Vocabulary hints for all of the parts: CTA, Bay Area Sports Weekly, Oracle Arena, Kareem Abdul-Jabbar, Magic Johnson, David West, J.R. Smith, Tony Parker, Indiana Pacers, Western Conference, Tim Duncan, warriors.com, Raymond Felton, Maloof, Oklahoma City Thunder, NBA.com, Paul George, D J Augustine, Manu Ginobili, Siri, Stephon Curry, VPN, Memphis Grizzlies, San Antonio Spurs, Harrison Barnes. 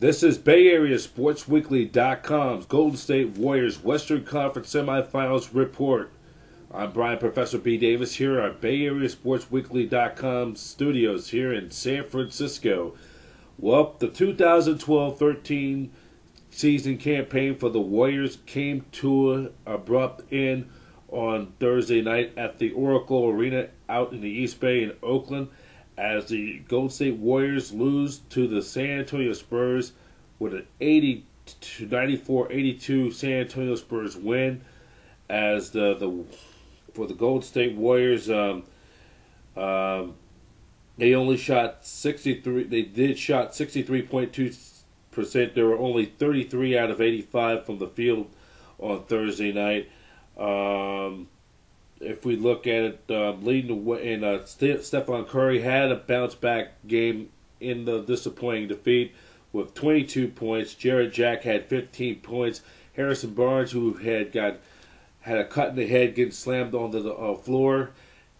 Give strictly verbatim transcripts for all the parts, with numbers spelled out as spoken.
This is Bay Area Sports Weekly dot com's Golden State Warriors Western Conference Semifinals Report. I'm Brian Professor B. Davis here on Bay Area Sports Weekly dot com studios here in San Francisco. Well, the two thousand twelve thirteen season campaign for the Warriors came to an abrupt end on Thursday night at the Oracle Arena out in the East Bay in Oakland, as the Golden State Warriors lose to the San Antonio Spurs with an eighty to ninety-four eighty-two San Antonio Spurs win, as the, the for the Golden State Warriors, um, um, they only shot sixty-three. They did shot sixty-three point two percent. There were only thirty-three out of eighty-five from the field on Thursday night. Um, If we look at it, uh, leading the way, and uh, St- Stephon Curry had a bounce-back game in the disappointing defeat with twenty-two points. Jarrett Jack had fifteen points. Harrison Barnes, who had got had a cut in the head, getting slammed onto the uh, floor,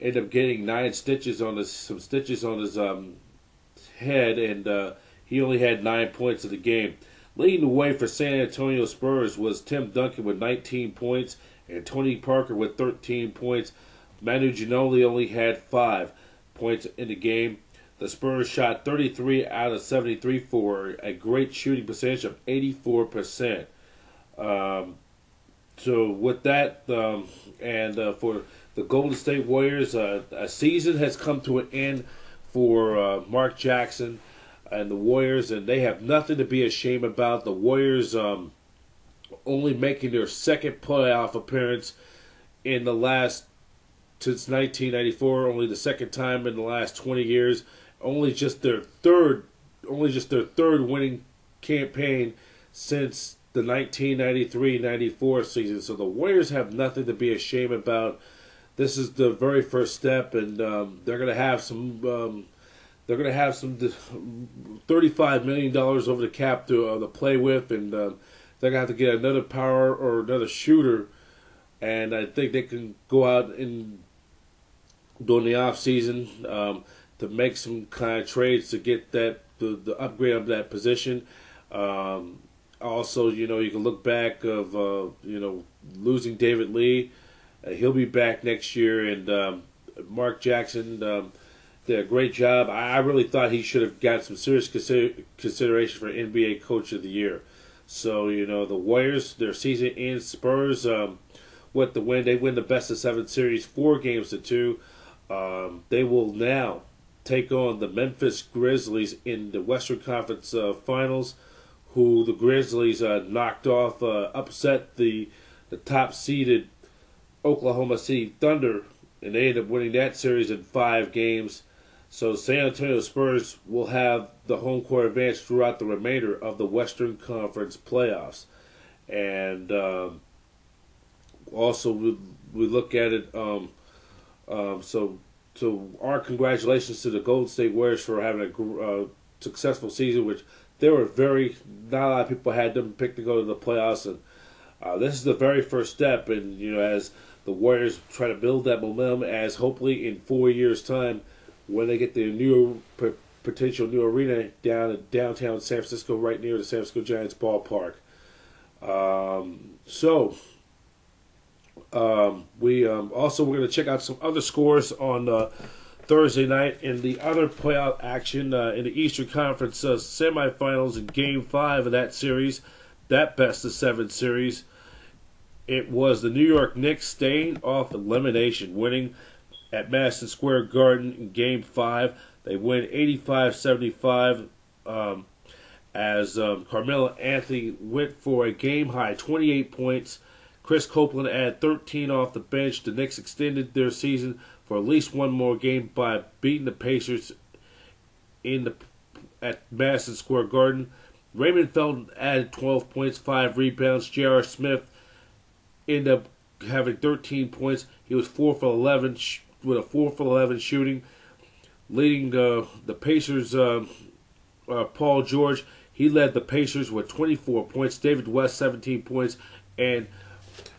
ended up getting nine stitches on his some stitches on his um, head, and uh, he only had nine points of the game. Leading the way for San Antonio Spurs was Tim Duncan with nineteen points, and Tony Parker with thirteen points. Manu Ginobili only had five points in the game. The Spurs shot thirty-three out of seventy-three for a great shooting percentage of eighty-four percent. Um, so with that, um, and uh, for the Golden State Warriors, uh, a season has come to an end for uh, Mark Jackson and the Warriors, and they have nothing to be ashamed about. The Warriors Um, only making their second playoff appearance in the last, since nineteen ninety-four, only the second time in the last twenty years, only just their third, only just their third winning campaign since the nineteen ninety-three ninety-four season. So the Warriors have nothing to be ashamed about. This is the very first step, and um, they're going to have some, um, they're going to have some thirty-five million dollars over the cap to, uh, to play with, and um, they're going to have to get another power or another shooter, and I think they can go out in during the offseason um, to make some kind of trades to get that the, the upgrade of that position. Um, also, you know, you can look back of, uh, you know, losing David Lee. Uh, he'll be back next year, and um, Mark Jackson um, did a great job. I, I really thought he should have got some serious consider- consideration for N B A Coach of the Year. So, you know, the Warriors, their season ends. Spurs, um, with the win, they win the best of seven series, four games to two. Um, they will now take on the Memphis Grizzlies in the Western Conference uh, Finals, who the Grizzlies uh, knocked off, uh, upset the the top-seeded Oklahoma City Thunder, and they ended up winning that series in five games. So San Antonio Spurs will have the home court advantage throughout the remainder of the Western Conference playoffs. And um, also we, we look at it, um, um, so so our congratulations to the Golden State Warriors for having a uh, successful season, which they were very, not a lot of people had them picked to go to the playoffs. And uh, this is the very first step, and you know, as the Warriors try to build that momentum, as hopefully in four years' time, when they get the new potential new arena down in downtown San Francisco, right near the San Francisco Giants ballpark. Um, so um, we um, also we're going to check out some other scores on uh, Thursday night in the other playoff action uh, in the Eastern Conference uh, semifinals in Game Five of that series, that best of seven series. It was the New York Knicks staying off elimination, winning at Madison Square Garden in Game five. They win eighty-five seventy-five um, as um, Carmelo Anthony went for a game-high twenty-eight points. Chris Copeland added thirteen off the bench. The Knicks extended their season for at least one more game by beating the Pacers in the at Madison Square Garden. Raymond Felton added twelve points, five rebounds. J R. Smith ended up having thirteen points. He was four for eleven sh- with a four for eleven shooting, leading uh, the Pacers. Uh, uh, Paul George, he led the Pacers with twenty-four points, David West seventeen points, and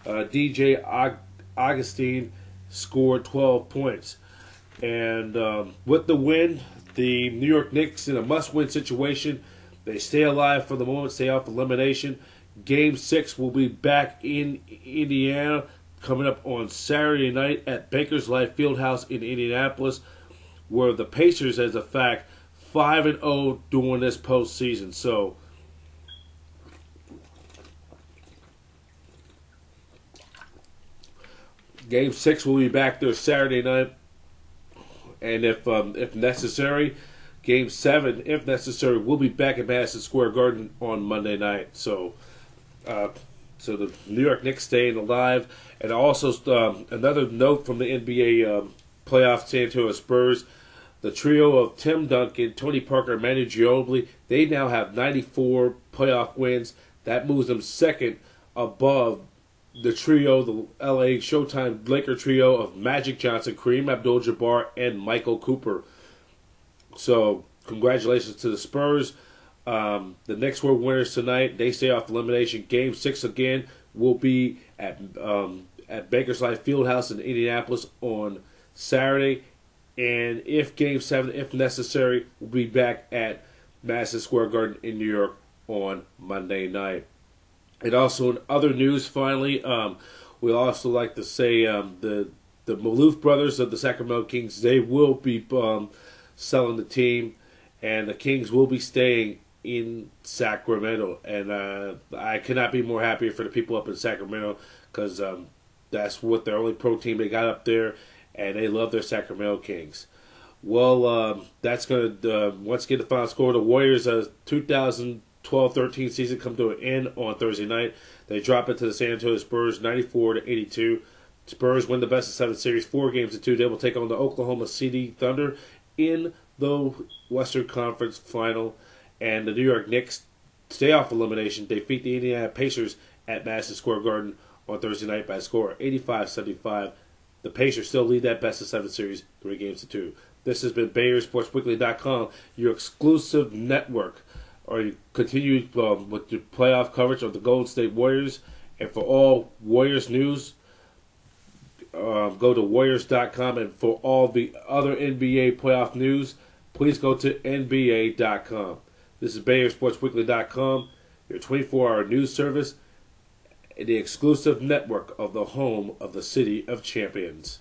uh, D J Aug- Augustine scored twelve points. And um, with the win, the New York Knicks in a must-win situation, They stay alive for the moment, stay off elimination. Game six will be back in Indiana coming up on Saturday night at Bankers Life Fieldhouse in Indianapolis, where the Pacers, as a fact, five and oh during this postseason. So Game six will be back there Saturday night. And if um, if necessary, Game seven, if necessary, will be back at Madison Square Garden on Monday night. So uh, so the New York Knicks staying alive. And also um, another note from the N B A um, playoff San Antonio Spurs, the trio of Tim Duncan, Tony Parker, and Manu Ginobili, they now have ninety-four playoff wins. That moves them second above the trio, the L A Showtime Laker trio of Magic Johnson, Kareem Abdul-Jabbar, and Michael Cooper. So, congratulations to the Spurs. Um, the Knicks were winners tonight. They stay off elimination. Game six again will be at um, at Bankers Life Fieldhouse in Indianapolis on Saturday. And if Game seven, if necessary, will be back at Madison Square Garden in New York on Monday night. And also in other news, finally, um, we also like to say um, the the Maloof brothers of the Sacramento Kings, they will be um, selling the team, and the Kings will be staying in Sacramento. And uh, I cannot be more happy for the people up in Sacramento, because um, that's what their only pro team they got up there, and they love their Sacramento Kings. Well, um, that's going to uh, once again the final score. The Warriors uh, two thousand. twelve thirteen season come to an end on Thursday night. They drop it to the San Antonio Spurs, ninety-four to eighty-two. Spurs win the best of seven series, four games to two. They will take on the Oklahoma City Thunder in the Western Conference Final. And the New York Knicks stay off elimination. They defeat the Indiana Pacers at Madison Square Garden on Thursday night by a score of eighty-five seventy-five. The Pacers still lead that best of seven series, three games to two. This has been bay area sports weekly dot com, your exclusive network. Or you continue um, with the playoff coverage of the Golden State Warriors. And for all Warriors news, um, go to warriors dot com. And for all the other N B A playoff news, please go to N B A dot com. This is bay area sports weekly dot com, your twenty-four hour news service, the exclusive network of the home of the City of Champions.